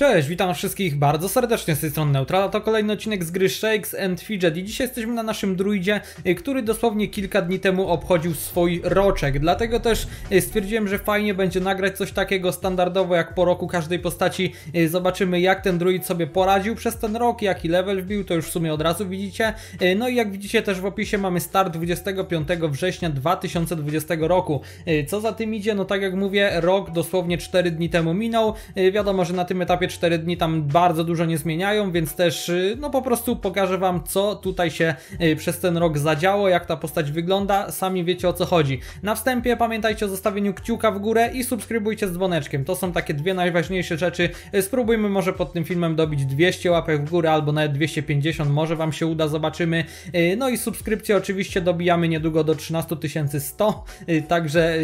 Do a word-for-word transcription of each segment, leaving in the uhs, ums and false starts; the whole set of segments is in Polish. Cześć, witam wszystkich bardzo serdecznie z tej strony Neutrala, to kolejny odcinek z gry Shakes and Fidget i dzisiaj jesteśmy na naszym druidzie, który dosłownie kilka dni temu obchodził swój roczek, dlatego też stwierdziłem, że fajnie będzie nagrać coś takiego standardowo jak po roku każdej postaci. Zobaczymy, jak ten druid sobie poradził przez ten rok, jaki level wbił, to już w sumie od razu widzicie. No i jak widzicie też w opisie mamy start dwudziestego piątego września dwa tysiące dwudziestego roku. Co za tym idzie, no tak jak mówię, rok dosłownie cztery dni temu minął. Wiadomo, że na tym etapie cztery dni tam bardzo dużo nie zmieniają, więc też no po prostu pokażę wam, co tutaj się przez ten rok zadziało, jak ta postać wygląda, sami wiecie, o co chodzi. Na wstępie pamiętajcie o zostawieniu kciuka w górę i subskrybujcie z dzwoneczkiem, to są takie dwie najważniejsze rzeczy. Spróbujmy może pod tym filmem dobić dwieście łapek w górę albo nawet dwieście pięćdziesiąt, może wam się uda, zobaczymy. No i subskrypcję oczywiście dobijamy niedługo do trzynastu tysięcy stu, także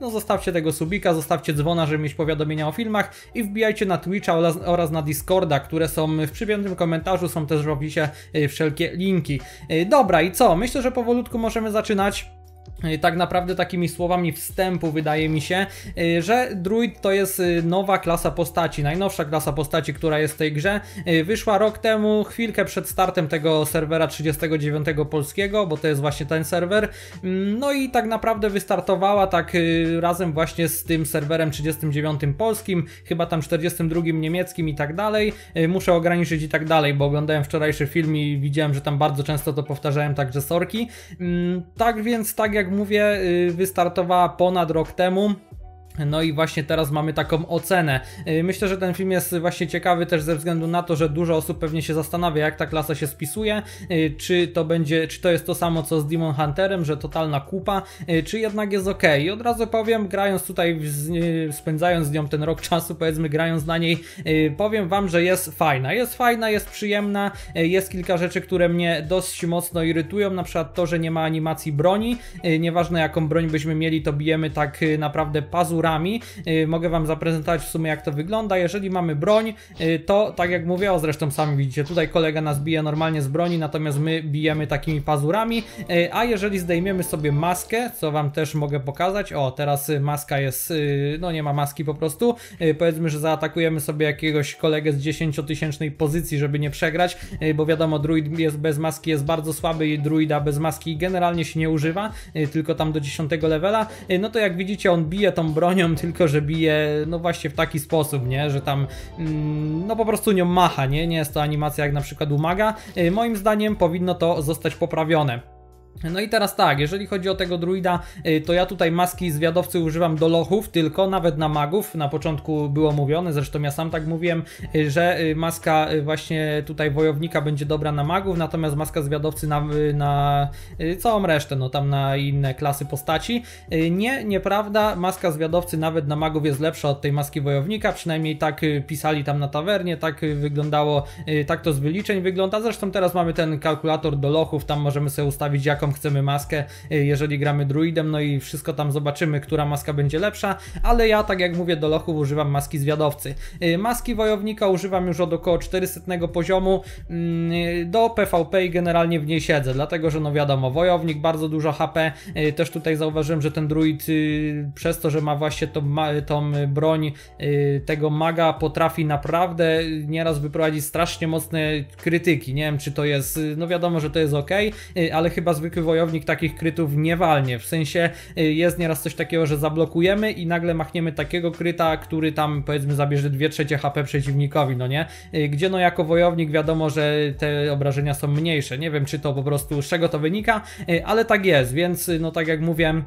no zostawcie tego subika, zostawcie dzwona, żeby mieć powiadomienia o filmach i wbijajcie na Twitcha oraz na Discorda, które są w przypiętym komentarzu, są też w opisie wszelkie linki. Dobra, i co? Myślę, że powolutku możemy zaczynać. Tak naprawdę takimi słowami wstępu wydaje mi się, że druid to jest nowa klasa postaci, najnowsza klasa postaci, która jest w tej grze. Wyszła rok temu, chwilkę przed startem tego serwera trzydziestego dziewiątego polskiego, bo to jest właśnie ten serwer. No i tak naprawdę wystartowała tak razem właśnie z tym serwerem trzydziestym dziewiątym polskim, chyba tam czterdziestym drugim niemieckim i tak dalej. Muszę ograniczyć i tak dalej, bo oglądałem wczorajszy film i widziałem, że tam bardzo często to powtarzałem, także sorki. Tak więc tak jak mówię, wystartowała ponad rok temu. No i właśnie teraz mamy taką ocenę. Myślę, że ten film jest właśnie ciekawy też ze względu na to, że dużo osób pewnie się zastanawia, jak ta klasa się spisuje, czy to będzie, czy to jest to samo co z Demon Hunterem, że totalna kupa, czy jednak jest ok. I od razu powiem, grając tutaj, spędzając z nią ten rok czasu, powiedzmy grając na niej, powiem wam, że jest fajna. Jest fajna, jest przyjemna, jest kilka rzeczy, które mnie dość mocno irytują, na przykład to, że nie ma animacji broni. Nieważne jaką broń byśmy mieli, to bijemy tak naprawdę pazurami. Mogę wam zaprezentować w sumie, jak to wygląda. Jeżeli mamy broń, to tak jak mówię, o zresztą sami widzicie, tutaj kolega nas bije normalnie z broni, natomiast my bijemy takimi pazurami, a jeżeli zdejmiemy sobie maskę, co wam też mogę pokazać, o teraz maska jest, no nie ma maski po prostu, powiedzmy, że zaatakujemy sobie jakiegoś kolegę z dziesięciotysięcznej pozycji, żeby nie przegrać, bo wiadomo, druid jest bez maski, jest bardzo słaby i druida bez maski generalnie się nie używa, tylko tam do dziesiątego levela, no to jak widzicie, on bije tą broń, tylko że bije no właśnie w taki sposób, nie, że tam mm, no po prostu nią macha, nie, nie jest to animacja jak na przykład u maga. Moim zdaniem powinno to zostać poprawione. No i teraz tak, jeżeli chodzi o tego druida, to ja tutaj maski zwiadowcy używam do lochów tylko, nawet na magów. Na początku było mówione, zresztą ja sam tak mówiłem, że maska właśnie tutaj wojownika będzie dobra na magów, natomiast maska zwiadowcy na, na całą resztę, no tam na inne klasy postaci. Nie, nieprawda, maska zwiadowcy nawet na magów jest lepsza od tej maski wojownika, przynajmniej tak pisali tam na tawernie, tak wyglądało, tak to z wyliczeń wygląda. Zresztą teraz mamy ten kalkulator do lochów, tam możemy sobie ustawić jaką chcemy maskę, jeżeli gramy druidem, no i wszystko tam zobaczymy, która maska będzie lepsza, ale ja, tak jak mówię, do lochów używam maski zwiadowcy. Maski wojownika używam już od około czterystu poziomu do PvP i generalnie w niej siedzę, dlatego, że no wiadomo, wojownik, bardzo dużo H P, też tutaj zauważyłem, że ten druid przez to, że ma właśnie tą, tą broń tego maga, potrafi naprawdę nieraz wyprowadzić strasznie mocne krytyki, nie wiem, czy to jest, no wiadomo, że to jest ok, ale chyba zwykle wojownik takich krytów nie walnie, w sensie jest nieraz coś takiego, że zablokujemy i nagle machniemy takiego kryta, który tam powiedzmy zabierze dwie trzecie H P przeciwnikowi, no nie? Gdzie no jako wojownik wiadomo, że te obrażenia są mniejsze, nie wiem, czy to po prostu z czego to wynika, ale tak jest, więc no tak jak mówiłem,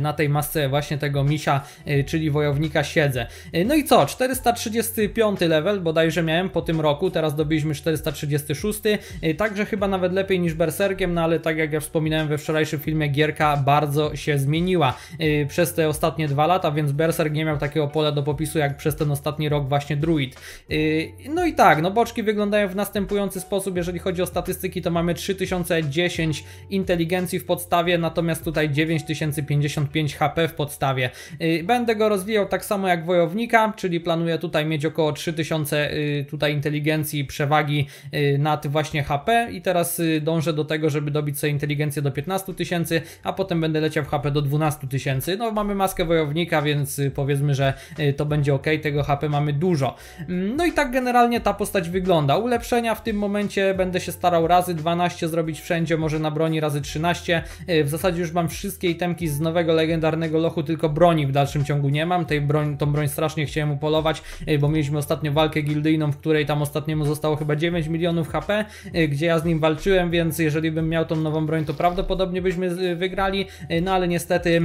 na tej masce właśnie tego misia, czyli wojownika, siedzę. No i co? czterysta trzydziesty piąty level bodajże miałem po tym roku, teraz dobiliśmy czterysta trzydziesty szósty, także chyba nawet lepiej niż Berserkiem, no ale tak jak ja wspominałem we wczorajszym filmie, gierka bardzo się zmieniła przez te ostatnie dwa lata, więc Berserk nie miał takiego pola do popisu jak przez ten ostatni rok właśnie druid. No i tak, no boczki wyglądają w następujący sposób, jeżeli chodzi o statystyki, to mamy trzy tysiące dziesięć inteligencji w podstawie, natomiast tutaj dziewięć tysięcy pięćdziesiąt pięćdziesiąt pięć HP w podstawie. Będę go rozwijał tak samo jak wojownika, czyli planuję tutaj mieć około trzy tysiące tutaj inteligencji przewagi nad właśnie H P i teraz dążę do tego, żeby dobić sobie inteligencję do piętnastu tysięcy, a potem będę leciał w H P do dwunastu tysięcy. No mamy maskę wojownika, więc powiedzmy, że to będzie ok, tego H P mamy dużo. No i tak generalnie ta postać wygląda. Ulepszenia w tym momencie będę się starał razy dwanaście zrobić wszędzie, może na broni razy trzynaście. W zasadzie już mam wszystkie itemki z nowego legendarnego lochu, tylko broni w dalszym ciągu nie mam. Tej broń, tą broń strasznie chciałem upolować, bo mieliśmy ostatnio walkę gildyjną, w której tam ostatniemu zostało chyba dziewięć milionów HP, gdzie ja z nim walczyłem, więc jeżeli bym miał tą nową broń, to prawdopodobnie byśmy wygrali, no ale niestety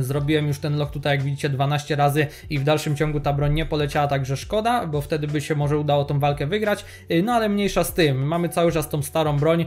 zrobiłem już ten loch tutaj, jak widzicie, dwanaście razy i w dalszym ciągu ta broń nie poleciała, także szkoda, bo wtedy by się może udało tą walkę wygrać, no ale mniejsza z tym, mamy cały czas tą starą broń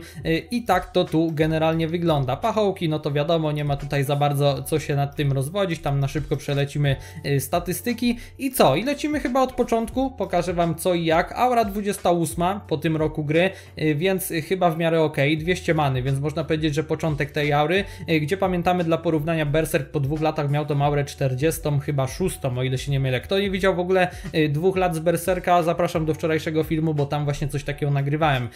i tak to tu generalnie wygląda. Pachołki, no to wiadomo, nie ma tutaj za bardzo co się nad tym rozwodzić, tam na szybko przelecimy statystyki i co? I lecimy chyba od początku, pokażę wam co i jak. Aura dwudziesta ósma po tym roku gry, więc chyba w miarę ok, dwieście many, więc można powiedzieć, że początek tej aury, gdzie pamiętamy dla porównania Berserk po dwóch latach miał tą aurę czterdziestą, chyba szóstą, o ile się nie mylę. Kto nie widział w ogóle dwóch lat z Berserka, zapraszam do wczorajszego filmu, bo tam właśnie coś takiego nagrywałem.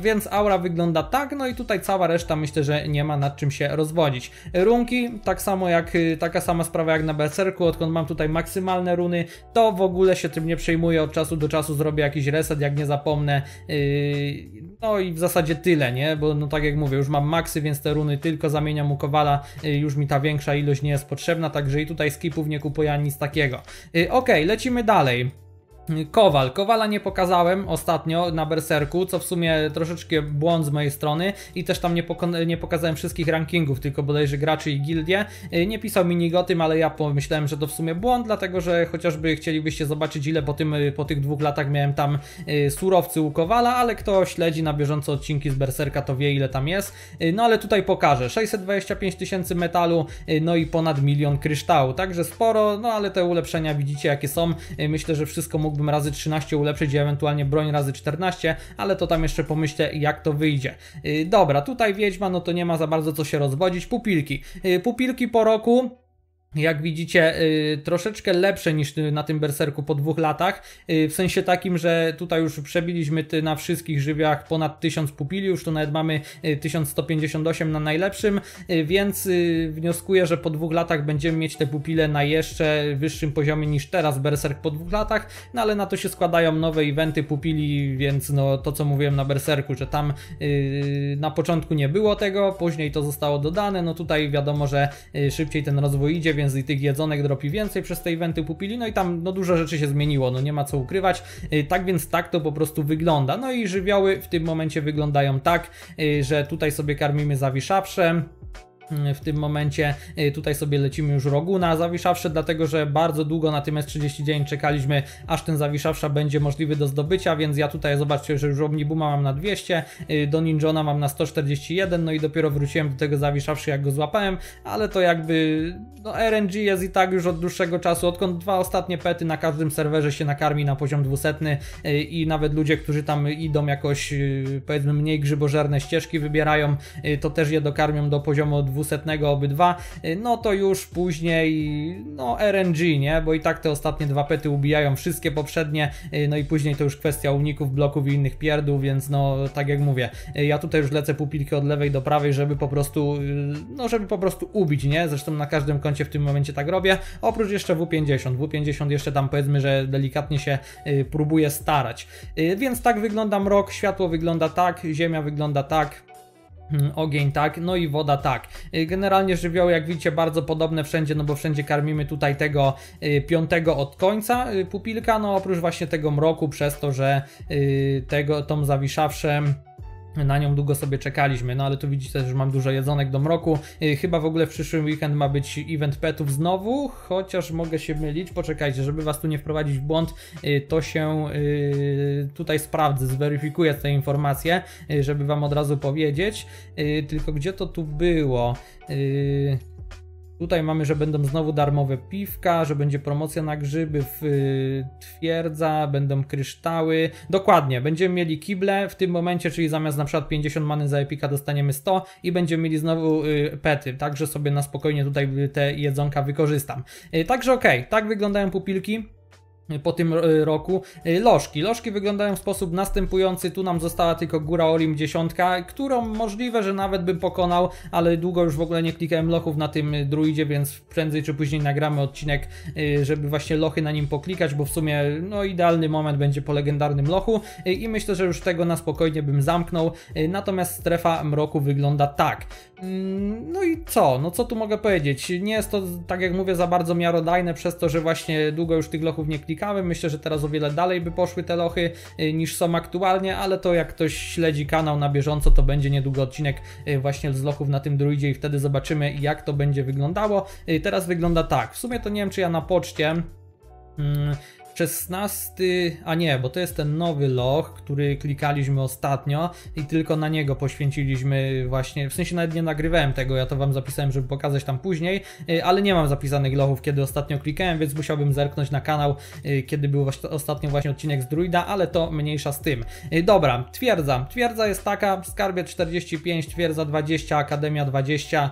Więc aura wygląda tak, no i tutaj cała reszta myślę, że nie ma nad czym się rozwodzić. Runki, tak samo jak, taka sama sprawa jak na Berserku, odkąd mam tutaj maksymalne runy, to w ogóle się tym nie przejmuję, od czasu do czasu zrobię jakiś reset, jak nie zapomnę. No i w zasadzie tyle, nie? Bo no tak jak mówię, już mam maksy, więc te runy tylko zamieniam u Kowala, już mi ta większa ilość nie jest potrzebna, także i tutaj skipów nie kupuję, nic takiego. Yy, ok, lecimy dalej. Kowal. Kowala nie pokazałem ostatnio na Berserku, co w sumie troszeczkę błąd z mojej strony i też tam nie, poka nie pokazałem wszystkich rankingów, tylko bodajże graczy i gildie. Nie pisał minigotym, ale ja pomyślałem, że to w sumie błąd, dlatego że chociażby chcielibyście zobaczyć, ile po, tym, po tych dwóch latach miałem tam surowcy u Kowala, ale kto śledzi na bieżąco odcinki z Berserka, to wie, ile tam jest. No ale tutaj pokażę. sześćset dwadzieścia pięć tysięcy metalu, no i ponad milion kryształu, także sporo, no ale te ulepszenia widzicie jakie są. Myślę, że wszystko mógł razy trzynaście ulepszyć, ewentualnie broń razy czternaście, ale to tam jeszcze pomyślę jak to wyjdzie. Yy, dobra, tutaj Wiedźma, no to nie ma za bardzo co się rozwodzić. Pupilki. Yy, pupilki po roku, jak widzicie, troszeczkę lepsze niż na tym Berserku po dwóch latach, w sensie takim, że tutaj już przebiliśmy na wszystkich żywiołach ponad tysiąc pupili, już tu nawet mamy tysiąc sto pięćdziesiąt osiem na najlepszym, więc wnioskuję, że po dwóch latach będziemy mieć te pupile na jeszcze wyższym poziomie niż teraz Berserk po dwóch latach, no ale na to się składają nowe eventy pupili, więc no to co mówiłem na Berserku, że tam na początku nie było tego, później to zostało dodane, no tutaj wiadomo, że szybciej ten rozwój idzie, więc i tych jedzonek dropi więcej przez te eventy pupili, no i tam no dużo rzeczy się zmieniło, no nie ma co ukrywać, tak więc tak to po prostu wygląda. No i żywioły w tym momencie wyglądają tak, że tutaj sobie karmimy zawiszawsze. W tym momencie tutaj sobie lecimy już Roguna zawiszawszy, dlatego że bardzo długo na tym S trzydzieści dziewięć czekaliśmy, aż ten zawiszawsza będzie możliwy do zdobycia, więc ja tutaj zobaczcie, że już Omnibuma mam na dwieście, do Ninjona mam na sto czterdzieści jeden, no i dopiero wróciłem do tego zawiszawszy jak go złapałem, ale to jakby no R N G jest i tak już od dłuższego czasu, odkąd dwa ostatnie pety na każdym serwerze się nakarmi na poziom dwusetny i nawet ludzie, którzy tam idą jakoś powiedzmy mniej grzybożerne ścieżki wybierają, to też je dokarmią do poziomu dwusetnego obydwa, no to już później no R N G, nie? Bo i tak te ostatnie dwa pety ubijają wszystkie poprzednie, no i później to już kwestia uników, bloków i innych pierdół, więc no tak jak mówię, ja tutaj już lecę pupilki od lewej do prawej, żeby po prostu no żeby po prostu ubić, nie? Zresztą na każdym koncie w tym momencie tak robię, oprócz jeszcze W pięćdziesiąt. W pięćdziesiąt jeszcze tam powiedzmy, że delikatnie się próbuję starać. Więc tak wygląda mrok, światło wygląda tak, ziemia wygląda tak, ogień tak, no i woda tak. Generalnie żywioły jak widzicie bardzo podobne wszędzie, no bo wszędzie karmimy tutaj tego piątego od końca pupilka, no oprócz właśnie tego mroku przez to, że tego, tą zawiszawszem na nią długo sobie czekaliśmy, no ale tu widzicie, że mam dużo jedzonek do mroku. Chyba w ogóle w przyszłym weekend ma być event petów znowu, chociaż mogę się mylić, poczekajcie, żeby was tu nie wprowadzić w błąd, to się tutaj sprawdzę, zweryfikuję te informacje, żeby wam od razu powiedzieć, tylko gdzie to tu było? Tutaj mamy, że będą znowu darmowe piwka, że będzie promocja na grzyby, w twierdza, będą kryształy. Dokładnie, będziemy mieli kible w tym momencie, czyli zamiast na przykład pięćdziesiąt many za epika dostaniemy sto i będziemy mieli znowu pety. Także sobie na spokojnie tutaj te jedzonka wykorzystam. Także okej, okay, tak wyglądają pupilki po tym roku. Lożki. Lożki wyglądają w sposób następujący. Tu nam została tylko Góra Olim dziesiątka, którą możliwe, że nawet bym pokonał, ale długo już w ogóle nie klikałem lochów na tym druidzie, więc prędzej czy później nagramy odcinek, żeby właśnie lochy na nim poklikać, bo w sumie no idealny moment będzie po legendarnym lochu i myślę, że już tego na spokojnie bym zamknął. Natomiast strefa mroku wygląda tak. No i co? No co tu mogę powiedzieć? Nie jest to, tak jak mówię, za bardzo miarodajne przez to, że właśnie długo już tych lochów nie klikałem. Myślę, że teraz o wiele dalej by poszły te lochy niż są aktualnie, ale to jak ktoś śledzi kanał na bieżąco, to będzie niedługo odcinek właśnie z lochów na tym druidzie i wtedy zobaczymy, jak to będzie wyglądało. Teraz wygląda tak. W sumie to nie wiem, czy ja na poczcie... Hmm. szesnasty, a nie, bo to jest ten nowy loch, który klikaliśmy ostatnio i tylko na niego poświęciliśmy właśnie, w sensie nawet nie nagrywałem tego, ja to wam zapisałem, żeby pokazać tam później, ale nie mam zapisanych lochów, kiedy ostatnio klikałem, więc musiałbym zerknąć na kanał, kiedy był ostatnio właśnie odcinek z druida, ale to mniejsza z tym. Dobra, twierdza. Twierdza jest taka, skarbie czterdzieści pięć, twierdza dwadzieścia, akademia dwadzieścia,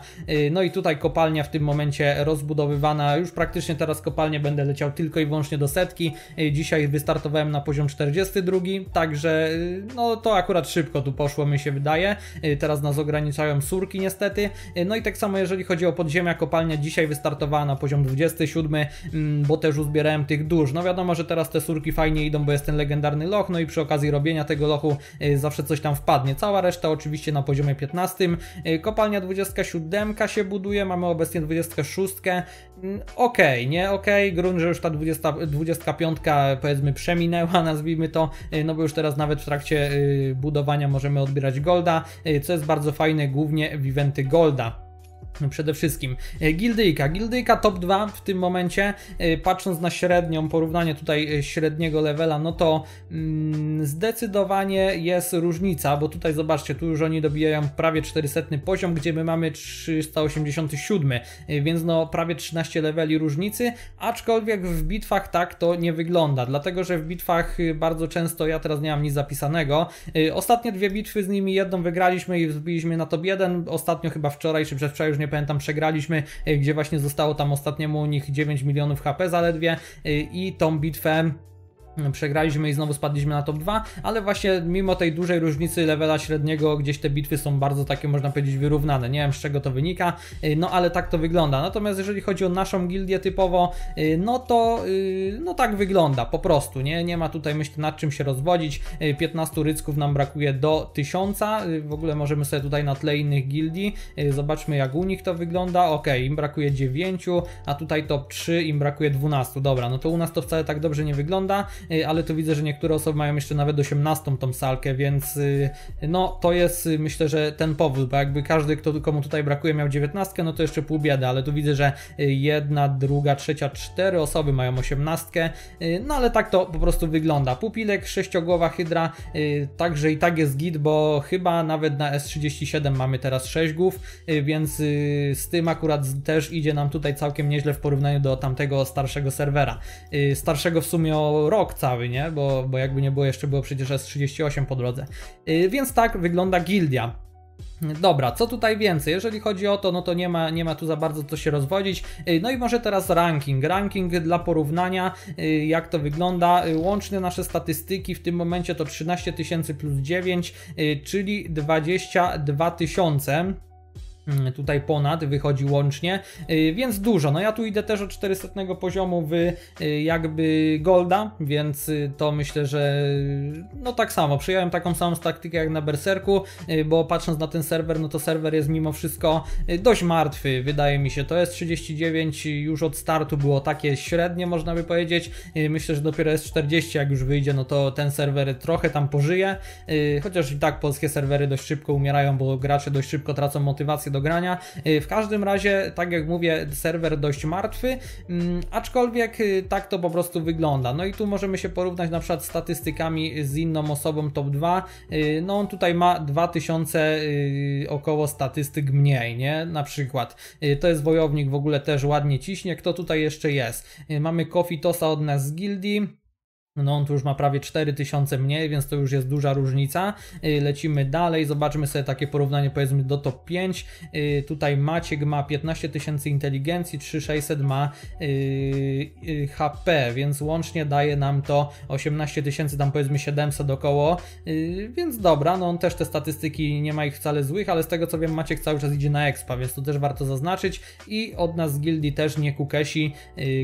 no i tutaj kopalnia w tym momencie rozbudowywana, już praktycznie teraz kopalnię będę leciał tylko i wyłącznie do setki. Dzisiaj wystartowałem na poziom czterdziesty drugi, także no to akurat szybko tu poszło, mi się wydaje. Teraz nas ograniczają surki niestety. No i tak samo jeżeli chodzi o podziemia, kopalnia dzisiaj wystartowała na poziom dwudziesty siódmy, bo też uzbierałem tych dusz. No wiadomo, że teraz te surki fajnie idą, bo jest ten legendarny loch, no i przy okazji robienia tego lochu zawsze coś tam wpadnie. Cała reszta oczywiście na poziomie piętnastym. Kopalnia dwudziesta siódemka się buduje, mamy obecnie dwudziestą szóstą. Okej, okay, nie okej, okay. Grunt, że już ta dwudziesta piątka powiedzmy przeminęła, nazwijmy to, no bo już teraz nawet w trakcie budowania możemy odbierać golda, co jest bardzo fajne, głównie w eventy golda. Przede wszystkim gildyjka, gildyjka top dwa w tym momencie, patrząc na średnią, porównanie tutaj średniego levela, no to mm, zdecydowanie jest różnica, bo tutaj zobaczcie, tu już oni dobijają prawie czterysta poziom, gdzie my mamy trzysta osiemdziesiąty siódmy, więc no prawie trzynaście leveli różnicy, aczkolwiek w bitwach tak to nie wygląda, dlatego że w bitwach bardzo często, ja teraz nie mam nic zapisanego, ostatnie dwie bitwy z nimi, jedną wygraliśmy i wzbiliśmy na top jeden, ostatnio chyba wczoraj czy przedwczoraj, już nie pamiętam, przegraliśmy, gdzie właśnie zostało tam ostatniemu u nich dziewięć milionów H P zaledwie i tą bitwę przegraliśmy i znowu spadliśmy na top dwa, ale właśnie mimo tej dużej różnicy levela średniego gdzieś te bitwy są bardzo takie, można powiedzieć, wyrównane. Nie wiem, z czego to wynika, no ale tak to wygląda. Natomiast jeżeli chodzi o naszą gildię typowo, no to no tak wygląda po prostu, nie, nie ma tutaj myślę nad czym się rozwodzić. piętnastu rycków nam brakuje do tysiąca, w ogóle możemy sobie tutaj na tle innych gildii, zobaczmy jak u nich to wygląda. Ok, im brakuje dziewięć, a tutaj top trzy, im brakuje dwanaście. Dobra, no to u nas to wcale tak dobrze nie wygląda, ale tu widzę, że niektóre osoby mają jeszcze nawet osiemnastą tą salkę, więc no to jest myślę, że ten powód, bo jakby każdy, kto, komu tutaj brakuje miał dziewiętnastkę, no to jeszcze pół biedy, ale tu widzę, że jedna, druga, trzecia, cztery osoby mają osiemnastkę, no ale tak to po prostu wygląda. Pupilek, sześciogłowa hydra, także i tak jest git, bo chyba nawet na S trzydzieści siedem mamy teraz sześć głów, więc z tym akurat też idzie nam tutaj całkiem nieźle w porównaniu do tamtego starszego serwera. Starszego w sumie o rok cały, nie? Bo, bo jakby nie było, jeszcze było przecież S trzydzieści osiem po drodze. Yy, więc tak wygląda gildia. Dobra, co tutaj więcej? Jeżeli chodzi o to, no to nie ma, nie ma tu za bardzo co się rozwodzić. No i może teraz ranking. Ranking dla porównania, jak to wygląda. Łączne nasze statystyki w tym momencie to trzynaście tysięcy plus dziewięć, czyli dwadzieścia dwa tysiące. Tutaj ponad wychodzi łącznie, więc dużo. No ja tu idę też od czterysta poziomu w jakby golda, więc to myślę, że no tak samo, przyjąłem taką samą taktykę jak na Berserku, bo patrząc na ten serwer, no to serwer jest mimo wszystko dość martwy, wydaje mi się. To S trzydzieści dziewięć już od startu było takie średnie, można by powiedzieć. Myślę, że dopiero S czterdzieści jak już wyjdzie, no to ten serwer trochę tam pożyje, chociaż i tak polskie serwery dość szybko umierają, bo gracze dość szybko tracą motywację do grania. W każdym razie, tak jak mówię, serwer dość martwy, aczkolwiek tak to po prostu wygląda. No i tu możemy się porównać na przykład statystykami z inną osobą top dwa. No on tutaj ma dwa tysiące około statystyk mniej, nie? Na przykład. To jest wojownik, w ogóle też ładnie ciśnie. Kto tutaj jeszcze jest? Mamy Kofi Tosa od nas z gildii. No on tu już ma prawie cztery tysiące mniej, więc to już jest duża różnica. Lecimy dalej, zobaczmy sobie takie porównanie powiedzmy do top pięć. Tutaj Maciek ma piętnaście tysięcy inteligencji, trzy tysiące sześćset ma H P, więc łącznie daje nam to osiemnaście tysięcy, tam powiedzmy siedemset około. Więc dobra, no on też te statystyki, nie ma ich wcale złych, ale z tego co wiem Maciek cały czas idzie na expa, więc to też warto zaznaczyć. I od nas z gildii też nie Kukesi,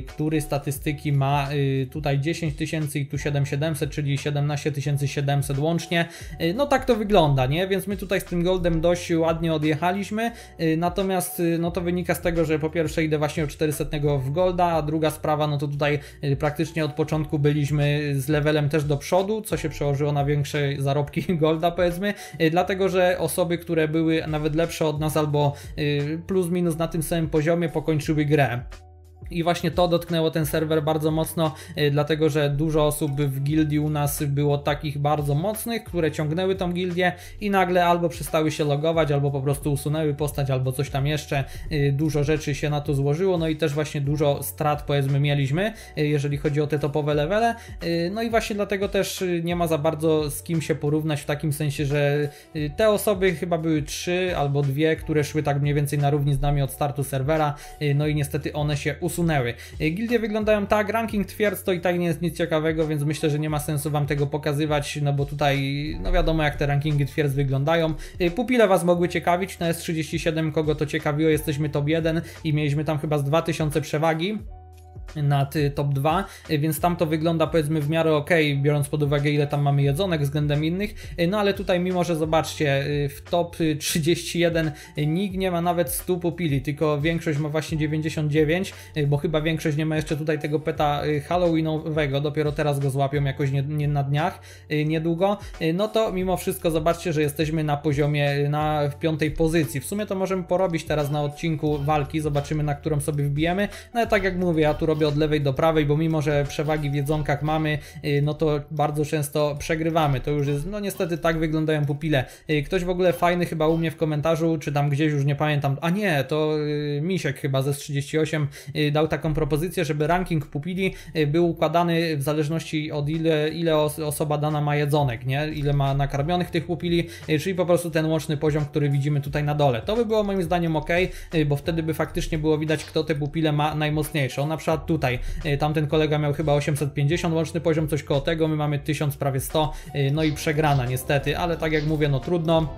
który statystyki ma tutaj dziesięć tysięcy i tu siedem tysięcy siedemset, czyli siedemnaście tysięcy siedemset łącznie. No tak to wygląda, nie? Więc my tutaj z tym goldem dość ładnie odjechaliśmy, natomiast no to wynika z tego, że po pierwsze idę właśnie o czterysta w golda, a druga sprawa, no to tutaj praktycznie od początku byliśmy z levelem też do przodu, co się przełożyło na większe zarobki golda powiedzmy, dlatego, że osoby, które były nawet lepsze od nas albo plus minus na tym samym poziomie pokończyły grę. I właśnie to dotknęło ten serwer bardzo mocno, dlatego że dużo osób w gildii u nas było takich bardzo mocnych, które ciągnęły tą gildię i nagle albo przestały się logować, albo po prostu usunęły postać, albo coś tam jeszcze. Dużo rzeczy się na to złożyło, no i też właśnie dużo strat powiedzmy mieliśmy, jeżeli chodzi o te topowe levele. No i właśnie dlatego też nie ma za bardzo z kim się porównać w takim sensie, że te osoby chyba były trzy albo dwie, które szły tak mniej więcej na równi z nami od startu serwera, no i niestety one się usunęły. Usunęły. Gildie wyglądają tak, ranking twierdz to i tak nie jest nic ciekawego, więc myślę, że nie ma sensu wam tego pokazywać, no bo tutaj no wiadomo jak te rankingi twierdz wyglądają. Pupile was mogły ciekawić, na S trzydzieści siedem kogo to ciekawiło, jesteśmy top jeden i mieliśmy tam chyba z dwa tysiące przewagi nad top dwa, więc tam to wygląda powiedzmy w miarę ok, biorąc pod uwagę ile tam mamy jedzonek względem innych, no ale tutaj mimo, że zobaczcie w top trzydzieści jeden nikt nie ma nawet stu pupili, tylko większość ma właśnie dziewięćdziesiąt dziewięć, bo chyba większość nie ma jeszcze tutaj tego peta halloweenowego, dopiero teraz go złapią jakoś nie, nie na dniach, niedługo, no to mimo wszystko zobaczcie, że jesteśmy na poziomie, na w piątej pozycji, w sumie to możemy porobić teraz na odcinku walki, zobaczymy na którą sobie wbijemy, no ale tak jak mówię, ja tu robię od lewej do prawej, bo mimo, że przewagi w jedzonkach mamy, no to bardzo często przegrywamy, to już jest, no niestety tak wyglądają pupile. Ktoś w ogóle fajny chyba u mnie w komentarzu, czy tam gdzieś już nie pamiętam, a nie, to Misiek chyba ze trzydzieści osiem dał taką propozycję, żeby ranking pupili był układany w zależności od ile, ile osoba dana ma jedzonek, nie? Ile ma nakarmionych tych pupili, czyli po prostu ten łączny poziom, który widzimy tutaj na dole. To by było moim zdaniem ok, bo wtedy by faktycznie było widać, kto te pupile ma najmocniejsze. On na przykład tutaj, tamten kolega miał chyba osiemset pięćdziesiąt łączny poziom, coś koło tego, my mamy tysiąc, prawie sto, no i przegrana niestety, ale tak jak mówię, no trudno.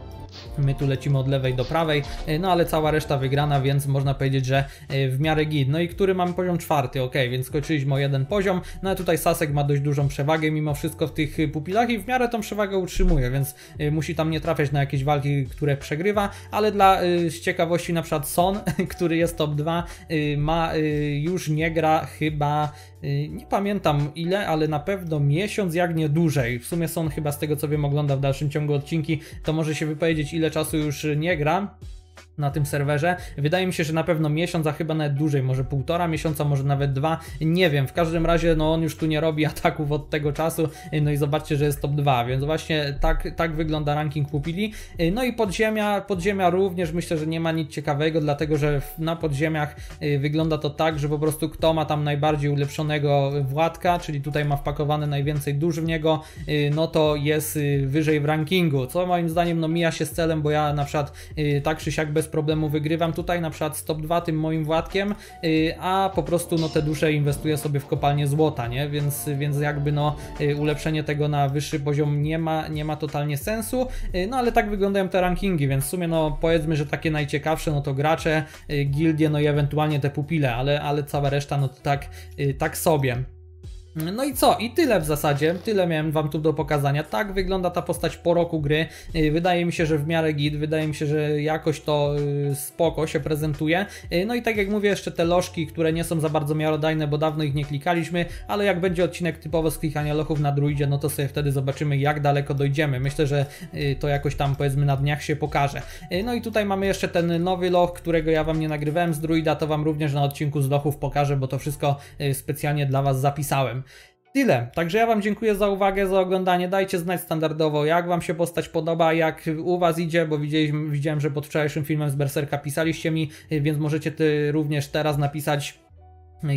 My tu lecimy od lewej do prawej, no ale cała reszta wygrana, więc można powiedzieć, że w miarę git. No i który mamy poziom czwarty, ok, więc skończyliśmy o jeden poziom, no a tutaj Sasek ma dość dużą przewagę mimo wszystko w tych pupilach i w miarę tą przewagę utrzymuje, więc musi tam nie trafiać na jakieś walki, które przegrywa, ale dla z ciekawości na przykład Son, który jest top dwa, ma, już nie gra chyba, nie pamiętam ile, ale na pewno miesiąc, jak nie dłużej. W sumie Son chyba z tego co wiem ogląda w dalszym ciągu odcinki, to może się wypowiedzieć ile czasu już nie gra na tym serwerze. Wydaje mi się, że na pewno miesiąc, a chyba nawet dłużej, może półtora miesiąca, może nawet dwa, nie wiem, w każdym razie no on już tu nie robi ataków od tego czasu, no i zobaczcie, że jest top dwa, więc właśnie tak, tak wygląda ranking pupili. No i podziemia, podziemia również myślę, że nie ma nic ciekawego, dlatego że na podziemiach wygląda to tak, że po prostu kto ma tam najbardziej ulepszonego władka, czyli tutaj ma wpakowane najwięcej dusz w niego, no to jest wyżej w rankingu, co moim zdaniem no mija się z celem, bo ja na przykład tak czy siak bez problemu wygrywam tutaj na przykład z top dwa tym moim władkiem, a po prostu no te dusze inwestuję sobie w kopalnię złota, nie? Więc, więc jakby no ulepszenie tego na wyższy poziom nie ma, nie ma totalnie sensu, no ale tak wyglądają te rankingi, więc w sumie no powiedzmy, że takie najciekawsze no to gracze, gildie, no i ewentualnie te pupile, ale, ale cała reszta no to tak, tak sobie. No i co? I tyle w zasadzie, tyle miałem wam tu do pokazania. Tak wygląda ta postać po roku gry. Wydaje mi się, że w miarę git, wydaje mi się, że jakoś to spoko się prezentuje. No i tak jak mówię, jeszcze te lożki, które nie są za bardzo miarodajne, bo dawno ich nie klikaliśmy, ale jak będzie odcinek typowo z klikania lochów na druidzie, no to sobie wtedy zobaczymy, jak daleko dojdziemy. Myślę, że to jakoś tam powiedzmy na dniach się pokaże. No i tutaj mamy jeszcze ten nowy loch, którego ja wam nie nagrywałem z druida, to wam również na odcinku z lochów pokażę, bo to wszystko specjalnie dla was zapisałem. Tyle. Także ja wam dziękuję za uwagę, za oglądanie. Dajcie znać standardowo, jak wam się postać podoba, jak u was idzie, bo widziałem, że pod wczorajszym filmem z Berserka pisaliście mi, więc możecie ty również teraz napisać,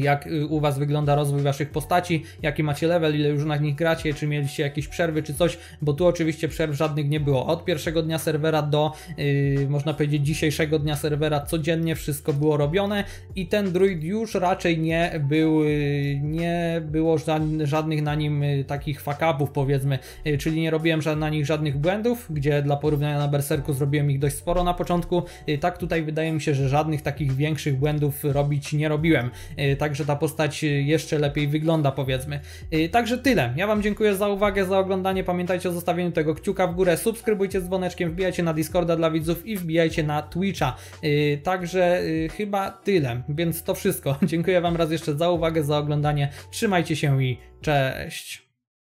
jak u was wygląda rozwój waszych postaci, jaki macie level, ile już na nich gracie, czy mieliście jakieś przerwy, czy coś, bo tu oczywiście przerw żadnych nie było. Od pierwszego dnia serwera do, yy, można powiedzieć, dzisiejszego dnia serwera codziennie wszystko było robione i ten druid już raczej nie był, yy, nie było żadnych na nim yy, takich fuck-upów, powiedzmy, yy, czyli nie robiłem na nich żadnych błędów, gdzie dla porównania na Berserku zrobiłem ich dość sporo na początku, yy, tak tutaj wydaje mi się, że żadnych takich większych błędów robić nie robiłem. Yy, Także ta postać jeszcze lepiej wygląda, powiedzmy. Także tyle. Ja wam dziękuję za uwagę, za oglądanie. Pamiętajcie o zostawieniu tego kciuka w górę. Subskrybujcie z dzwoneczkiem, wbijajcie na Discorda dla widzów i wbijajcie na Twitcha. Także chyba tyle. Więc to wszystko. Dziękuję wam raz jeszcze za uwagę, za oglądanie. Trzymajcie się i cześć.